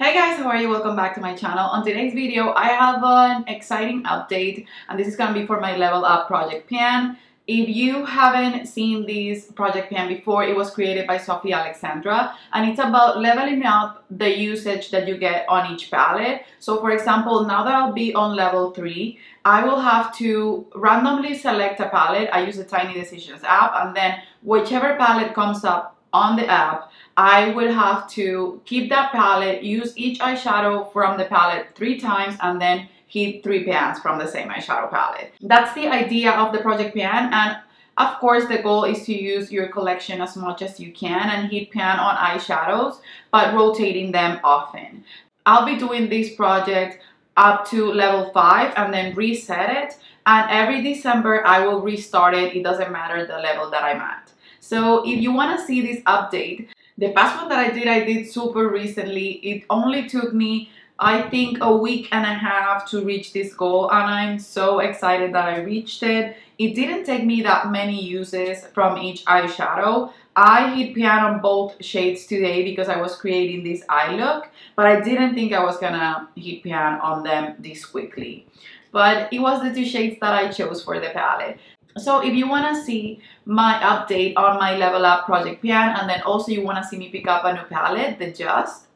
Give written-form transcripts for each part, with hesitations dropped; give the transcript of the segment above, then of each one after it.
Hey guys, how are you? Welcome back to my channel. On today's video, I have an exciting update, and this is going to be for my Level Up Project Pan. If you haven't seen this Project Pan before, it was created by Sophie Alexandra, and it's about leveling up the usage that you get on each palette. So for example, now that I'll be on level 3, I will have to randomly select a palette. I use the Tiny Decisions app, and then whichever palette comes up on the app, I will have to keep that palette, use each eyeshadow from the palette 3 times, and then hit 3 pans from the same eyeshadow palette. That's the idea of the Project Pan, and of course the goal is to use your collection as much as you can and hit pan on eyeshadows, but rotating them often. I'll be doing this project up to level 5 and then reset it, and every December I will restart it. It doesn't matter the level that I'm at. So if you want to see this update, the past one that I did super recently. It only took me, I think, a week and a half to reach this goal, and I'm so excited that I reached it. It didn't take me that many uses from each eyeshadow. I hit pan on both shades today because I was creating this eye look, but I didn't think I was gonna hit pan on them this quickly. But it was the 2 shades that I chose for the palette. So if you want to see my update on my Level Up Project Pan, and then also you want to see me pick up a new palette, then just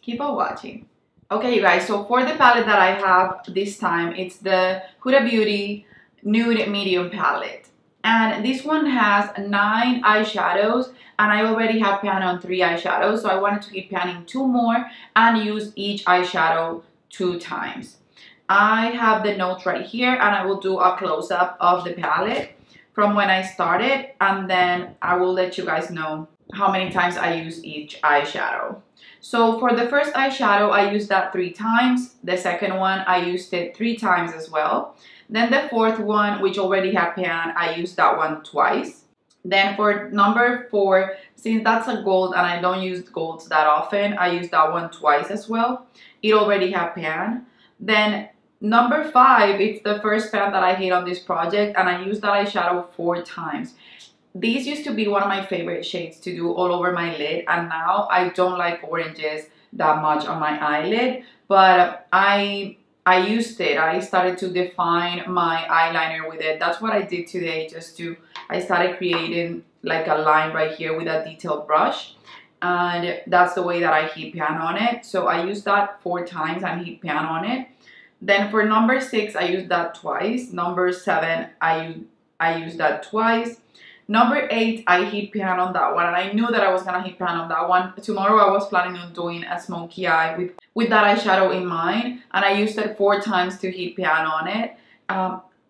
keep on watching. Okay you guys, so for the palette that I have this time, it's the Huda Beauty Nude Medium Palette. And this one has 9 eyeshadows, and I already have pan on 3 eyeshadows, so I wanted to keep panning 2 more and use each eyeshadow 2 times. I have the notes right here, and I will do a close-up of the palette from when I started, and then I will let you guys know how many times I use each eyeshadow. So for the first eyeshadow, I used that 3 times. The second one, I used it 3 times as well. Then the fourth one, which already had pan, I used that one twice. Then for number 4, since that's a gold and I don't use golds that often, I used that one twice as well. It already had pan. Then number 5, it's the first pan that I hit on this project, and I used that eyeshadow 4 times. These used to be one of my favorite shades to do all over my lid, and now I don't like oranges that much on my eyelid, but I used it. I started to define my eyeliner with it. That's what I did today, I started creating like a line right here with a detailed brush, and that's the way that I hit pan on it. So I used that 4 times and hit pan on it. Then for number 6, I used that twice. Number 7, I used that twice. Number 8, I hit pan on that one, and I knew that I was gonna hit pan on that one. Tomorrow I was planning on doing a smoky eye with that eyeshadow in mind, and I used it 4 times to hit pan on it.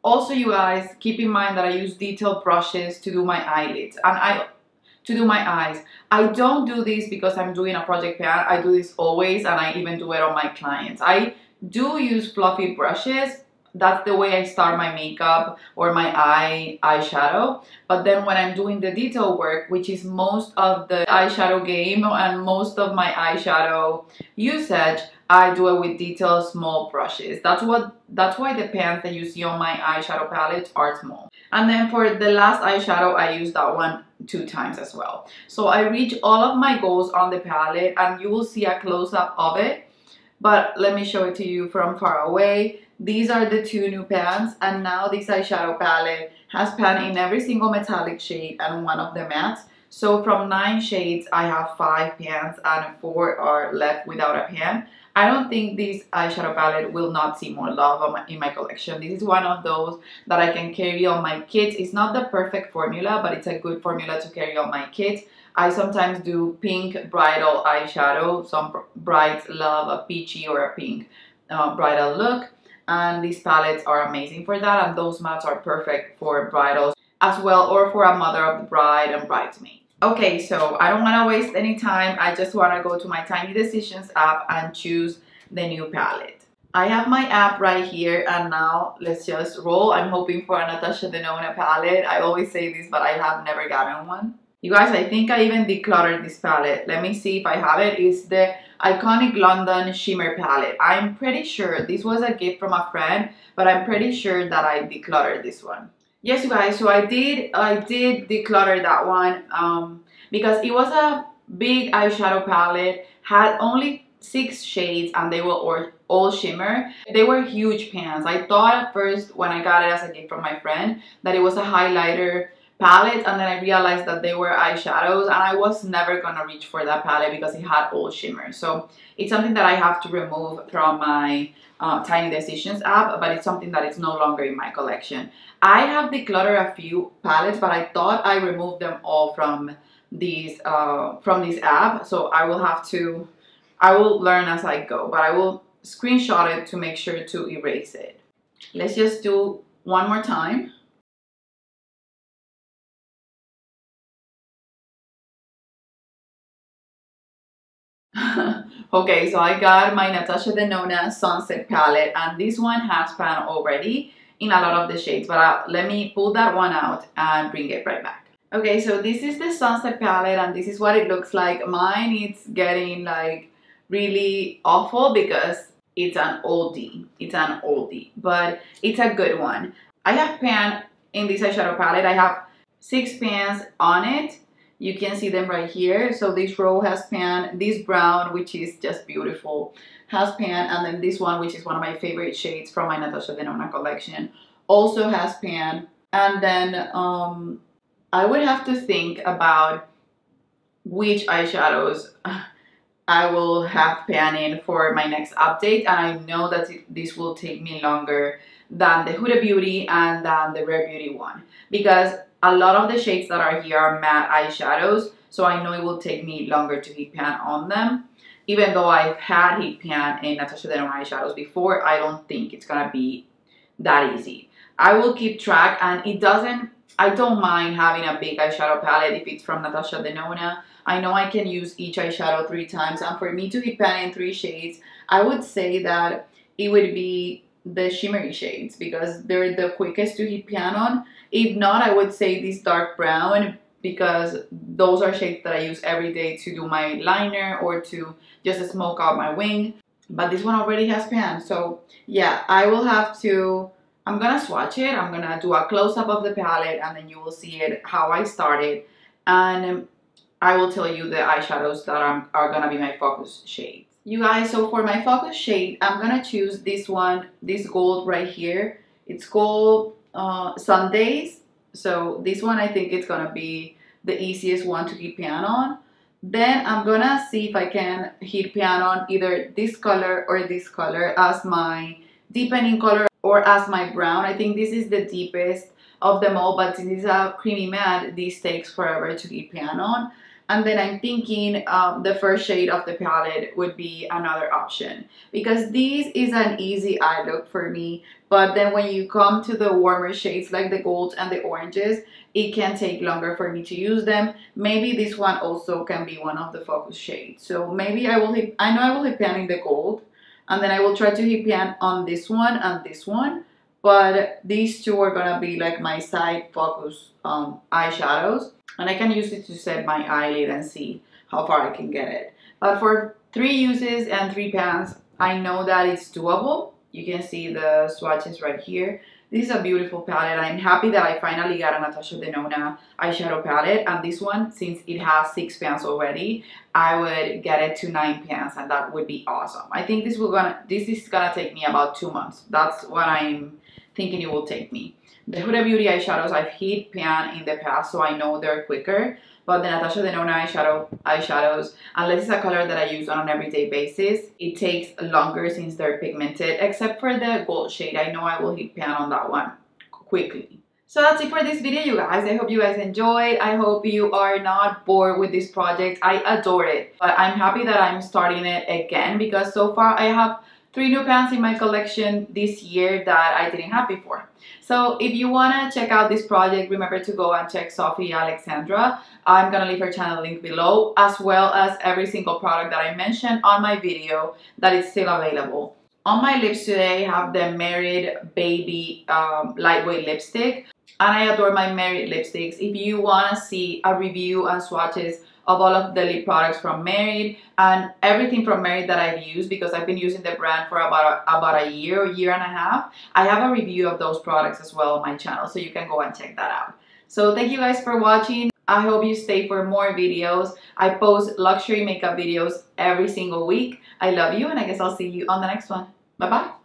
Also you guys, keep in mind that I use detailed brushes to do my eyelids, and to do my eyes. I don't do this because I'm doing a project pan. I do this always, and I even do it on my clients. I do use fluffy brushes. That's the way I start my makeup or my eyeshadow. But then when I'm doing the detail work, which is most of the eyeshadow game and most of my eyeshadow usage, I do it with detailed small brushes. That's why the pans that you see on my eyeshadow palette are small. And then for the last eyeshadow, I used that one 2 times as well. So I reach all of my goals on the palette, and you will see a close-up of it, but let me show it to you from far away. These are the 2 new pans, and now this eyeshadow palette has pan in every single metallic shade and one of the mattes. So from 9 shades, I have 5 pans, and 4 are left without a pan. I don't think this eyeshadow palette will not see more love in my collection. This is one of those that I can carry on my kits. It's not the perfect formula, but it's a good formula to carry on my kits. I sometimes do pink bridal eyeshadow. Some brides love a peachy or a pink bridal look, and these palettes are amazing for that, and those mattes are perfect for bridals as well, or for a mother of the bride and bridesmaid. Okay, so I don't want to waste any time. I just want to go to my Tiny Decisions app and choose the new palette. I have my app right here, and now let's just roll. I'm hoping for a Natasha Denona palette. I always say this, but I have never gotten one. You guys, I think I even decluttered this palette. Let me see if I have it. It's the Iconic London Shimmer palette. I'm pretty sure this was a gift from a friend, but I'm pretty sure that I decluttered this one. Yes, you guys, so I did declutter that one because it was a big eyeshadow palette, had only 6 shades and they were all shimmer. They were huge pans. I thought at first when I got it as a gift from my friend that it was a highlighter palette, and then I realized that they were eyeshadows, and I was never gonna reach for that palette because it had all shimmer. So it's something that I have to remove from my Tiny Decisions app, but it's something that is no longer in my collection. I have decluttered a few palettes, but I thought I removed them all from these from this app, so I will have to, I will learn as I go, but I will screenshot it to make sure to erase it. Let's just do one more time. Okay, so I got my Natasha Denona Sunset palette, and this one has pan already in a lot of the shades, but let me pull that one out and bring it right back. Okay, so this is the Sunset palette, and this is what it looks like. Mine is getting like really awful because it's an oldie. It's an oldie, but it's a good one. I have pan in this eyeshadow palette. I have 6 pans on it. You can see them right here. So this row has pan, this brown, which is just beautiful, has pan, and then this one, which is one of my favorite shades from my Natasha Denona collection, also has pan. And then I would have to think about which eyeshadows I will have pan in for my next update, and I know that this will take me longer than the Huda Beauty and than the Rare Beauty one, because a lot of the shades that are here are matte eyeshadows, so I know it will take me longer to heat pan on them. Even though I've had heat pan in Natasha Denona eyeshadows before, I don't think it's gonna be that easy. I will keep track, and it doesn't, I don't mind having a big eyeshadow palette if it's from Natasha Denona. I know I can use each eyeshadow 3 times, and for me to heat pan in 3 shades, I would say that it would be the shimmery shades because they're the quickest to heat pan on. If not, I would say this dark brown, because those are shades that I use every day to do my liner or to just smoke out my wing. But this one already has pan, so yeah, I will have to, I'm gonna swatch it, I'm gonna do a close-up of the palette, and then you will see it how I started, and I will tell you the eyeshadows that are gonna be my focus shades. You guys, so for my focus shade, I'm gonna choose this one, this gold right here. It's gold Sundays, so this one I think it's gonna be the easiest one to heat pan on. Then I'm gonna see if I can heat pan on either this color or this color as my deepening color or as my brown. I think this is the deepest of them all, but since it's a creamy matte, this takes forever to heat pan on. And then I'm thinking the first shade of the palette would be another option, because this is an easy eye look for me. But then when you come to the warmer shades like the golds and the oranges, it can take longer for me to use them. Maybe this one also can be one of the focus shades. So maybe I will, I know I will hit pan in the gold, and then I will try to hit pan on this one and this one. But these two are gonna be like my side focus eyeshadows. And I can use it to set my eyelid and see how far I can get it. But for 3 uses and 3 pans, I know that it's doable. You can see the swatches right here. This is a beautiful palette. I'm happy that I finally got a Natasha Denona eyeshadow palette. And this one, since it has 6 pans already, I would get it to 9 pans, and that would be awesome. I think this is gonna take me about 2 months. That's what I'm thinking it will take me. The Huda Beauty eyeshadows I've heat pan in the past, so I know they're quicker. But the Natasha Denona eyeshadows, unless it's a color that I use on an everyday basis, it takes longer since they're pigmented. Except for the gold shade, I know I will heat pan on that one quickly. So that's it for this video, you guys. I hope you guys enjoyed. I hope you are not bored with this project. I adore it. But I'm happy that I'm starting it again, because so far I have 3 new pans in my collection this year that I didn't have before. So if you want to check out this project, remember to go and check Sophie Alexandra. I'm going to leave her channel link below, as well as every single product that I mentioned on my video that is still available. On my lips today, I have the Merit Baby Lightweight Lipstick, and I adore my Merit lipsticks. If you want to see a review and swatches of all of the lip products from Merit and everything from Merit that I've used, because I've been using the brand for about a year or year and a half. I have a review of those products as well on my channel, so you can go and check that out. So thank you guys for watching. I hope you stay for more videos. I post luxury makeup videos every single week. I love you, and I guess I'll see you on the next one. Bye-bye.